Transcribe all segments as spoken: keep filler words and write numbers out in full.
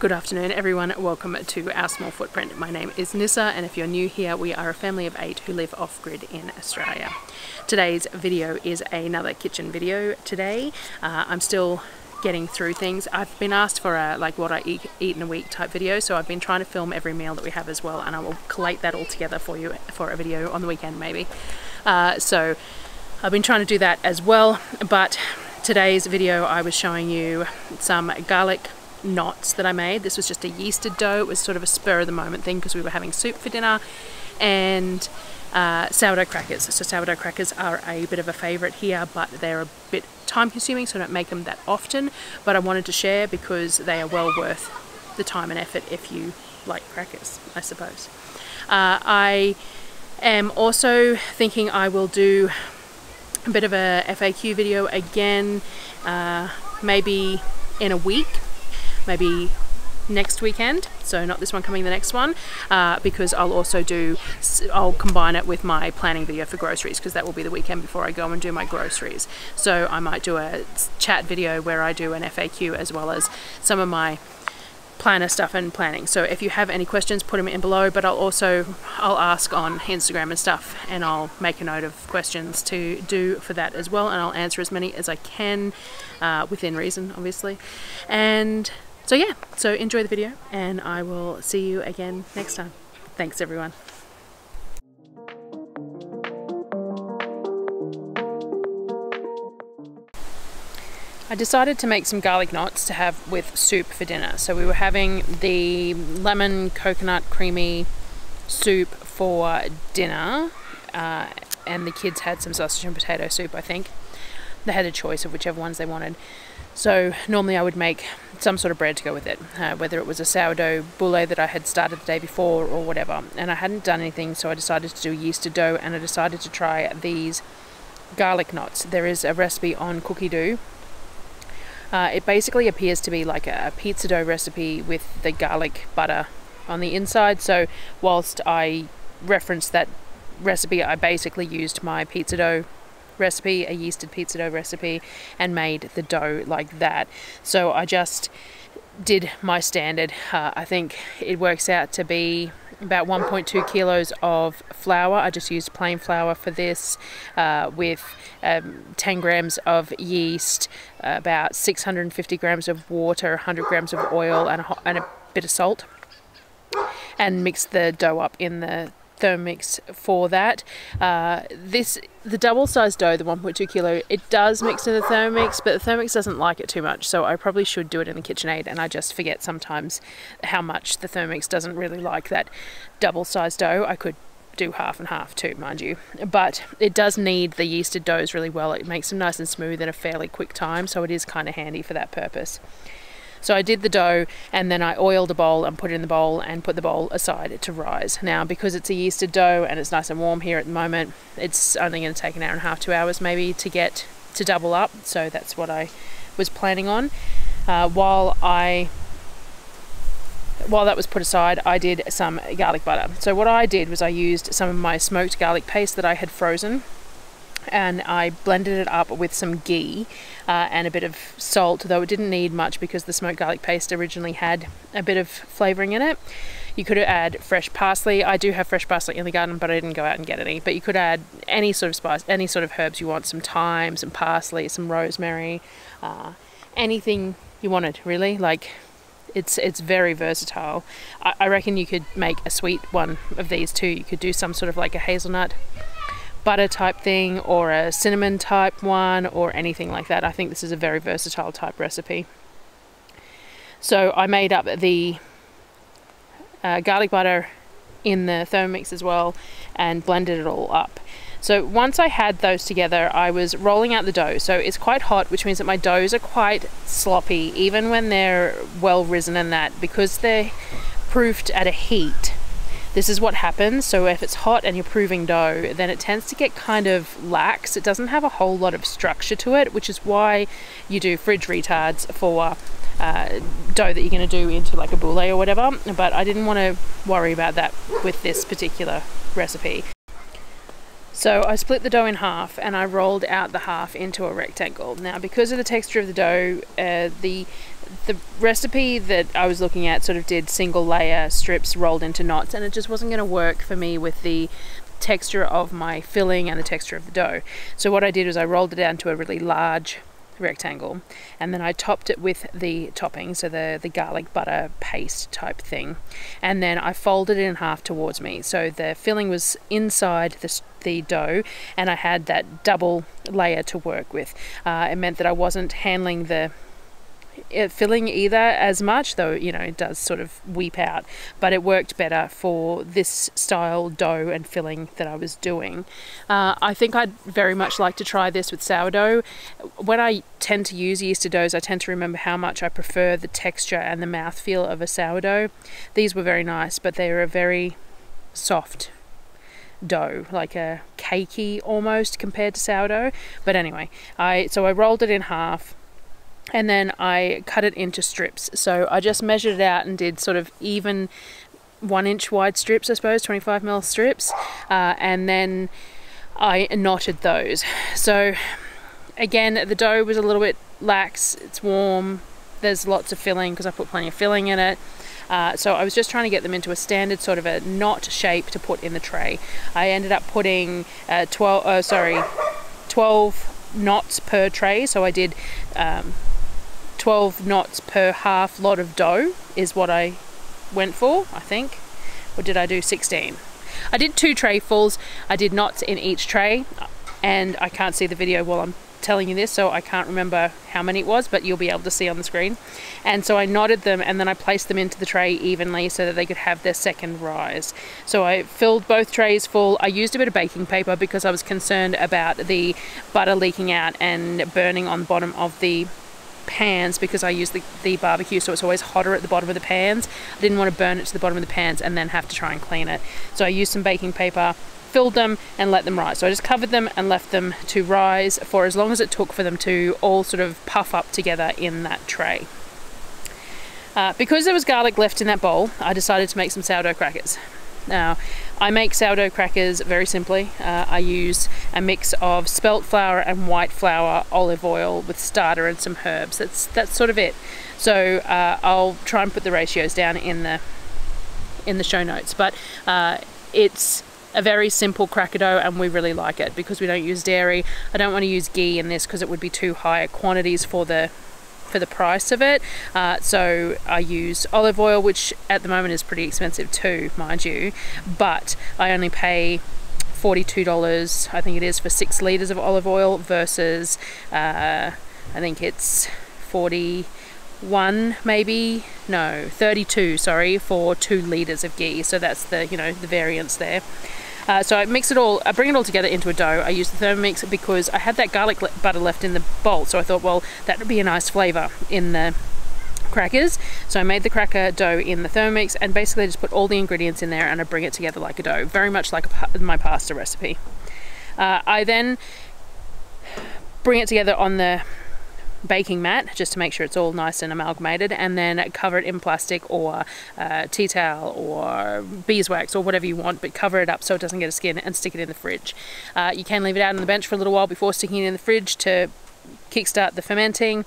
Good afternoon everyone, welcome to Our Small Footprint. My name is Nissa, and if you're new here, we are a family of eight who live off-grid in Australia. Today's video is another kitchen video today. Uh, I'm still getting through things. I've been asked for a like what I eat, eat in a week type video, so I've been trying to film every meal that we have as well, and I will collate that all together for you for a video on the weekend maybe. Uh, so I've been trying to do that as well, but today's video I was showing you some garlic knots that I made. This was just a yeasted dough. It was sort of a spur of the moment thing because we were having soup for dinner, and uh, sourdough crackers. So sourdough crackers are a bit of a favorite here, but they're a bit time consuming, so I don't make them that often, but I wanted to share because they are well worth the time and effort if you like crackers, I suppose. Uh, I am also thinking I will do a bit of a F A Q video again, uh, maybe in a week, maybe next weekend, so not this one coming, the next one, uh, because I'll also do, I'll combine it with my planning video for groceries, because that will be the weekend before I go and do my groceries. So I might do a chat video where I do an F A Q as well as some of my planner stuff and planning. So if you have any questions, put them in below, but I'll also, I'll ask on Instagram and stuff, and I'll make a note of questions to do for that as well, and I'll answer as many as I can, uh, within reason, obviously. And so yeah, so enjoy the video, and I will see you again next time. Thanks everyone. I decided to make some garlic knots to have with soup for dinner. So we were having the lemon coconut creamy soup for dinner, uh, and the kids had some sausage and potato soup, I think. They had a choice of whichever ones they wanted. So normally I would make some sort of bread to go with it, uh, whether it was a sourdough boulet that I had started the day before or whatever. And I hadn't done anything, so I decided to do yeasted dough, and I decided to try these garlic knots. There is a recipe on Cookidoo. Uh, it basically appears to be like a pizza dough recipe with the garlic butter on the inside. So whilst I referenced that recipe, I basically used my pizza dough recipe, a yeasted pizza dough recipe, and made the dough like that. So I just did my standard. Uh, I think it works out to be about one point two kilos of flour. I just used plain flour for this, uh, with um, ten grams of yeast, about six hundred fifty grams of water, one hundred grams of oil, and a, and a bit of salt, and mixed the dough up in the Thermomix for that. Uh, this the double-sized dough, the one point two kilo, it does mix in the Thermomix, but the Thermomix doesn't like it too much, so I probably should do it in the KitchenAid, and I just forget sometimes how much the Thermomix doesn't really like that double-sized dough. I could do half and half too, mind you, but it does knead the yeasted doughs really well. It makes them nice and smooth in a fairly quick time, so it is kind of handy for that purpose. So I did the dough, and then I oiled a bowl and put it in the bowl and put the bowl aside to rise. Now, because it's a yeasted dough and it's nice and warm here at the moment, it's only going to take an hour and a half, two hours maybe to get to double up. So that's what I was planning on. Uh, while I, while that was put aside, I did some garlic butter. So what I did was I used some of my smoked garlic paste that I had frozen, and I blended it up with some ghee uh, and a bit of salt, though it didn't need much because the smoked garlic paste originally had a bit of flavouring in it. You could add fresh parsley. I do have fresh parsley in the garden, but I didn't go out and get any. But you could add any sort of spice, any sort of herbs you want, some thyme, some parsley, some rosemary, uh, anything you wanted really. Like it's it's very versatile. I, I reckon you could make a sweet one of these too. You could do some sort of like a hazelnut butter type thing, or a cinnamon type one, or anything like that. I think this is a very versatile type recipe. So I made up the uh, garlic butter in the Thermomix as well, and blended it all up. So once I had those together, I was rolling out the dough. So it's quite hot, which means that my doughs are quite sloppy, even when they're well risen and that, because they're proofed at a heat. This is what happens. So if it's hot and you're proving dough, then it tends to get kind of lax. It doesn't have a whole lot of structure to it, which is why you do fridge retards for uh, dough that you're going to do into like a boulet or whatever. But I didn't want to worry about that with this particular recipe. So I split the dough in half, and I rolled out the half into a rectangle. Now, because of the texture of the dough, uh, the the recipe that I was looking at sort of did single layer strips rolled into knots, and it just wasn't going to work for me with the texture of my filling and the texture of the dough. So what I did was I rolled it down to a really large rectangle, and then I topped it with the topping, so the the garlic butter paste type thing, and then I folded it in half towards me, so the filling was inside the, the dough, and I had that double layer to work with. Uh, it meant that I wasn't handling the It filling either as much, though, you know, it does sort of weep out, but it worked better for this style dough and filling that I was doing. Uh, I think I'd very much like to try this with sourdough. When I tend to use yeasted doughs, I tend to remember how much I prefer the texture and the mouthfeel of a sourdough. These were very nice, but they were a very soft dough, like a cakey almost compared to sourdough. But anyway, I so I rolled it in half, and then I cut it into strips. So I just measured it out and did sort of even one inch wide strips, I suppose, twenty-five mil strips, uh, and then I knotted those. So again, the dough was a little bit lax, it's warm, there's lots of filling because I put plenty of filling in it. Uh, so I was just trying to get them into a standard sort of a knot shape to put in the tray. I ended up putting uh, twelve, oh, sorry, twelve knots per tray. So I did um, twelve knots per half lot of dough is what I went for, I think. Or did I do sixteen? I did two trayfuls. I did knots in each tray, and I can't see the video while I'm telling you this, so I can't remember how many it was, but you'll be able to see on the screen. And so I knotted them, and then I placed them into the tray evenly so that they could have their second rise. So I filled both trays full. I used a bit of baking paper because I was concerned about the butter leaking out and burning on the bottom of the pans, because I use the, the barbecue, so it's always hotter at the bottom of the pans. I didn't want to burn it to the bottom of the pans and then have to try and clean it. So I used some baking paper, filled them, and let them rise. So I just covered them and left them to rise for as long as it took for them to all sort of puff up together in that tray. Uh, because there was garlic left in that bowl, I decided to make some sourdough crackers. Now, I make sourdough crackers very simply. Uh, I use a mix of spelt flour and white flour, olive oil with starter and some herbs. That's that's sort of it. So uh, I'll try and put the ratios down in the in the show notes. But uh, it's a very simple cracker dough, and we really like it because we don't use dairy. I don't want to use ghee in this because it would be too high quantities for the for the price of it. Uh, so I use olive oil, which at the moment is pretty expensive too, mind you, but I only pay forty-two dollars, I think it is, for six litres of olive oil versus uh, I think it's forty-one maybe, no, thirty-two, sorry, for two litres of ghee. So that's the, you know, the variance there. Uh, so I mix it all, I bring it all together into a dough. I use the Thermomix because I had that garlic le butter left in the bowl, so I thought, well, that would be a nice flavour in the crackers. So I made the cracker dough in the Thermomix, and basically I just put all the ingredients in there and I bring it together like a dough, very much like a, my pasta recipe. Uh, I then bring it together on the baking mat just to make sure it's all nice and amalgamated, and then cover it in plastic or uh, tea towel or beeswax or whatever you want, but cover it up so it doesn't get a skin, and stick it in the fridge. Uh, you can leave it out on the bench for a little while before sticking it in the fridge to kickstart the fermenting.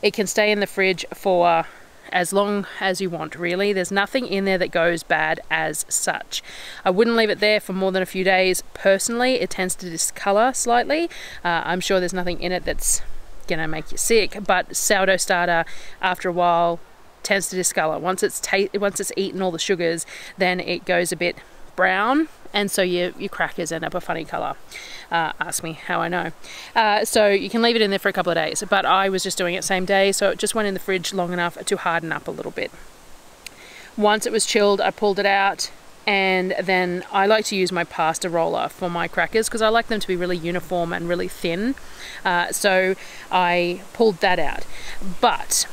It can stay in the fridge for uh, as long as you want, really. There's nothing in there that goes bad as such. I wouldn't leave it there for more than a few days. Personally, it tends to discolor slightly. Uh, I'm sure there's nothing in it that's gonna make you sick, but sourdough starter after a while tends to discolor. Once it's once it's eaten all the sugars, then it goes a bit brown, and so your, your crackers end up a funny color. Uh, ask me how I know. Uh, so you can leave it in there for a couple of days, but I was just doing it same day, so it just went in the fridge long enough to harden up a little bit. Once it was chilled, I pulled it out, and then I like to use my pasta roller for my crackers because I like them to be really uniform and really thin. Uh, so I pulled that out. But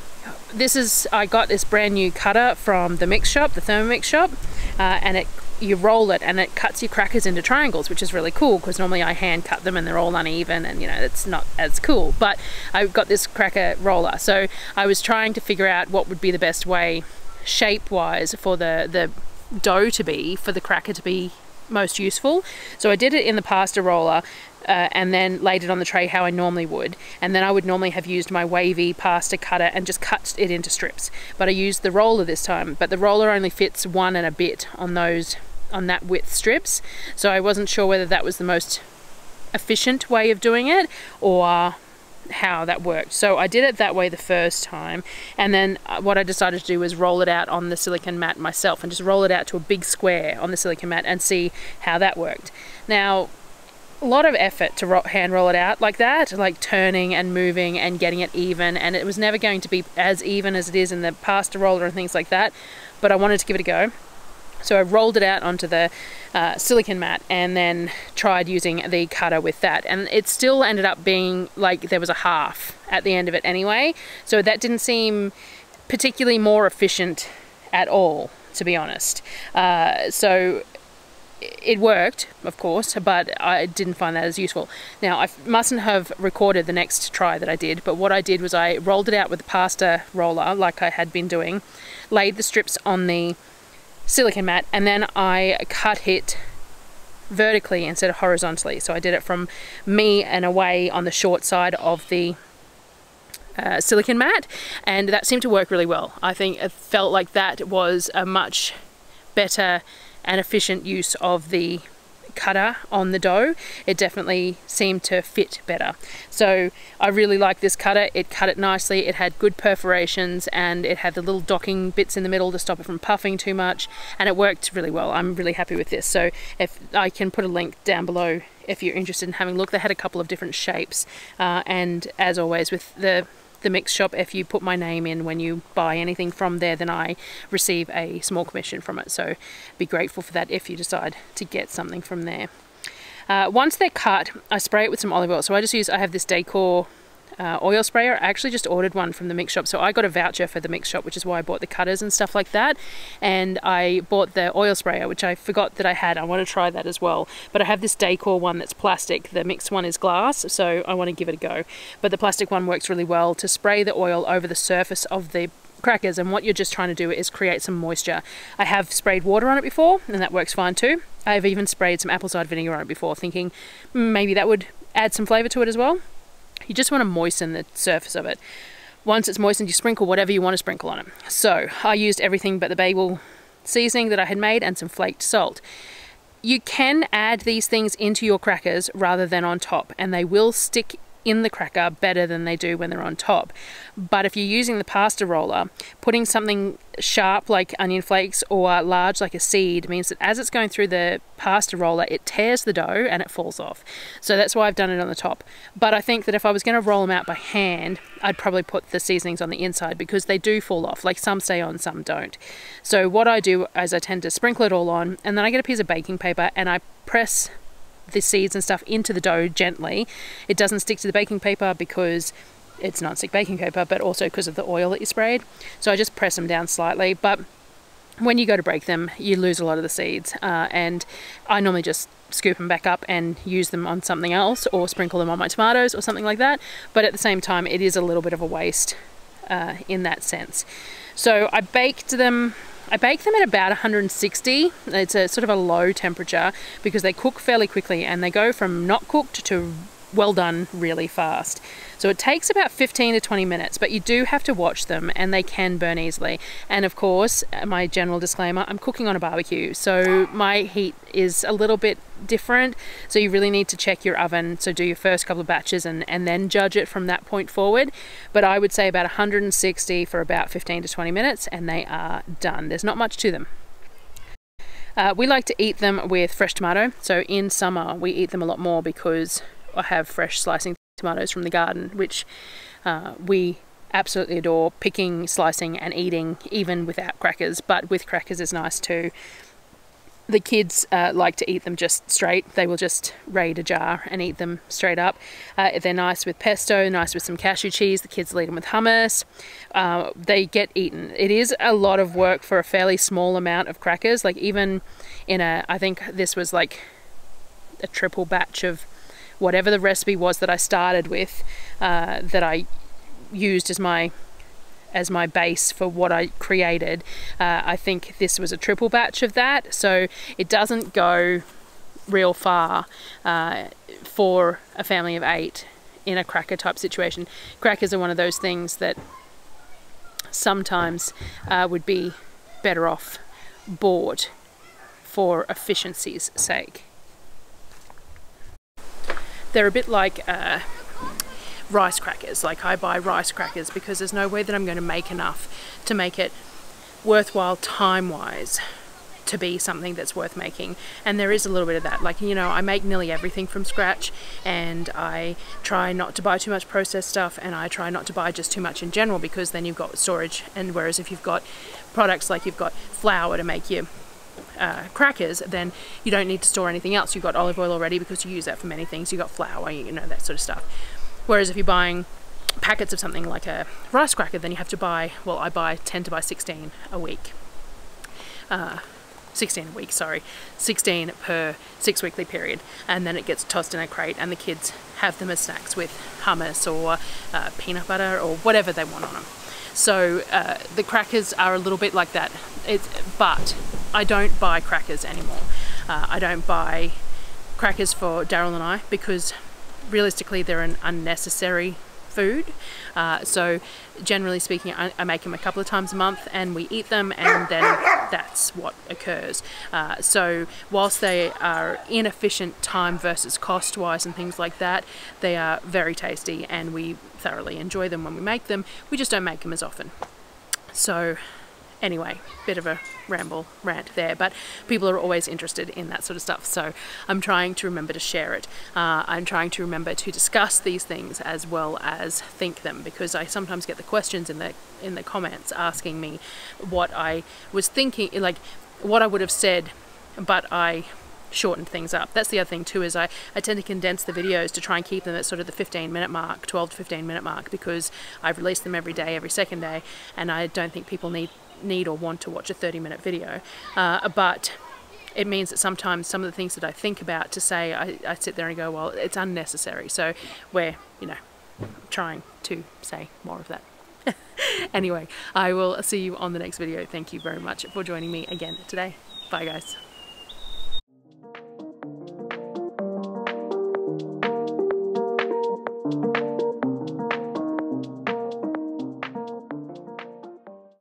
this is, I got this brand new cutter from the mix shop, the Thermomix shop, uh, and it you roll it and it cuts your crackers into triangles, which is really cool because normally I hand cut them and they're all uneven, and you know, it's not as cool. But I've got this cracker roller, so I was trying to figure out what would be the best way shape-wise for the the dough to be, for the cracker to be most useful. So I did it in the pasta roller, uh, and then laid it on the tray how I normally would. And then I would normally have used my wavy pasta cutter and just cut it into strips. But I used the roller this time, but the roller only fits one and a bit on those, on that width strips. So I wasn't sure whether that was the most efficient way of doing it or how that worked. So I did it that way the first time, and then what I decided to do was roll it out on the silicone mat myself and just roll it out to a big square on the silicone mat and see how that worked. Now, a lot of effort to ro- hand roll it out like that, like turning and moving and getting it even, and it was never going to be as even as it is in the pasta roller and things like that, but I wanted to give it a go. So I rolled it out onto the uh, silicone mat and then tried using the cutter with that. And it still ended up being like there was a half at the end of it anyway. So that didn't seem particularly more efficient at all, to be honest. Uh, so it worked, of course, but I didn't find that as useful. Now, I mustn't have recorded the next try that I did, but what I did was I rolled it out with the pasta roller like I had been doing, laid the strips on the silicone mat, and then I cut it vertically instead of horizontally. So I did it from me and away on the short side of the uh, silicone mat, and that seemed to work really well. I think it felt like that was a much better and efficient use of the cutter on the dough. It definitely seemed to fit better. So I really like this cutter. It cut it nicely, it had good perforations, and it had the little docking bits in the middle to stop it from puffing too much, and it worked really well. I'm really happy with this. So if I can put a link down below if you're interested in having a look. They had a couple of different shapes, uh, and as always with the the Mix Shop, if you put my name in when you buy anything from there, then I receive a small commission from it, so be grateful for that if you decide to get something from there. Uh, once they're cut, I spray it with some olive oil. So I just use, I have this Decor uh, oil sprayer. I actually just ordered one from the Mix Shop, so I got a voucher for the Mix Shop, which is why I bought the cutters and stuff like that, and I bought the oil sprayer, which I forgot that I had. I want to try that as well, but I have this Decor one that's plastic. The Mix one is glass, so I want to give it a go, but the plastic one works really well to spray the oil over the surface of the crackers, and what you're just trying to do is create some moisture. I have sprayed water on it before, and that works fine too. I've even sprayed some apple cider vinegar on it before, thinking maybe that would add some flavor to it as well. You just want to moisten the surface of it. Once it's moistened, you sprinkle whatever you want to sprinkle on it. So I used everything but the bagel seasoning that I had made and some flaked salt. You can add these things into your crackers rather than on top, and they will stick in the cracker better than they do when they're on top. But if you're using the pasta roller, putting something sharp like onion flakes or large like a seed means that as it's going through the pasta roller, it tears the dough and it falls off. So that's why I've done it on the top. But I think that if I was going to roll them out by hand, I'd probably put the seasonings on the inside, because they do fall off. Like, some stay on, some don't. So what I do is I tend to sprinkle it all on, and then I get a piece of baking paper and I press the seeds and stuff into the dough gently. It doesn't stick to the baking paper because it's non-stick baking paper, but also because of the oil that you sprayed. So I just press them down slightly, but when you go to break them, you lose a lot of the seeds, uh, and I normally just scoop them back up and use them on something else, or sprinkle them on my tomatoes or something like that. But at the same time, it is a little bit of a waste uh, in that sense. So I baked them I bake them at about one hundred and sixty. It's a sort of a low temperature because they cook fairly quickly, and they go from not cooked to well done really fast. So it takes about fifteen to twenty minutes, but you do have to watch them, and they can burn easily. And of course, my general disclaimer, I'm cooking on a barbecue, so my heat is a little bit different, so you really need to check your oven. So do your first couple of batches and and then judge it from that point forward. But I would say about one hundred and sixty for about fifteen to twenty minutes, and they are done. There's not much to them. Uh, we like to eat them with fresh tomato, so in summer we eat them a lot more because I have fresh slicing tomatoes from the garden, which uh, we absolutely adore picking, slicing and eating, even without crackers. But with crackers is nice too. The kids uh, like to eat them just straight. They will just raid a jar and eat them straight up. Uh, they're nice with pesto, nice with some cashew cheese. The kids will eat them with hummus. Uh, they get eaten. It is a lot of work for a fairly small amount of crackers. Like, even in a, I think this was like a triple batch of whatever the recipe was that I started with, uh, that I used as my as my base for what I created. Uh, I think this was a triple batch of that, so it doesn't go real far uh, for a family of eight in a cracker type situation. Crackers are one of those things that sometimes uh, would be better off bought for efficiency's sake. They're a bit like uh, rice crackers. Like, I buy rice crackers because there's no way that I'm going to make enough to make it worthwhile time-wise to be something that's worth making. And there is a little bit of that. Like, you know, I make nearly everything from scratch, and I try not to buy too much processed stuff, and I try not to buy just too much in general, because then you've got storage. And whereas if you've got products like you've got flour to make your uh, crackers, then you don't need to store anything else. You've got olive oil already because you use that for many things. You've got flour, you know, that sort of stuff. Whereas if you're buying packets of something like a rice cracker, then you have to buy, well, I buy tend to buy sixteen a week. Uh, sixteen a week, sorry, sixteen per six weekly period, and then it gets tossed in a crate, and the kids have them as snacks with hummus or uh, peanut butter or whatever they want on them. So uh, the crackers are a little bit like that. It's, but I don't buy crackers anymore. Uh, I don't buy crackers for Daryl and I, because realistically they're an unnecessary food. Uh, so generally speaking, I, I make them a couple of times a month, and we eat them, and then that's what occurs. Uh, so whilst they are inefficient time versus cost wise and things like that, they are very tasty, and we thoroughly enjoy them when we make them. We just don't make them as often. So anyway, bit of a ramble rant there, but people are always interested in that sort of stuff, so I'm trying to remember to share it. Uh, I'm trying to remember to discuss these things as well as think them, because I sometimes get the questions in the in the comments asking me what I was thinking, like what I would have said, but I shortened things up. That's the other thing too, is I, I tend to condense the videos to try and keep them at sort of the fifteen minute mark, twelve to fifteen minute mark, because I've released them every day, every second day, and I don't think people need need or want to watch a thirty minute video. Uh, but it means that sometimes some of the things that I think about to say, I, I sit there and go, well, it's unnecessary. So we're, you know, trying to say more of that. Anyway, I will see you on the next video. Thank you very much for joining me again today. Bye guys.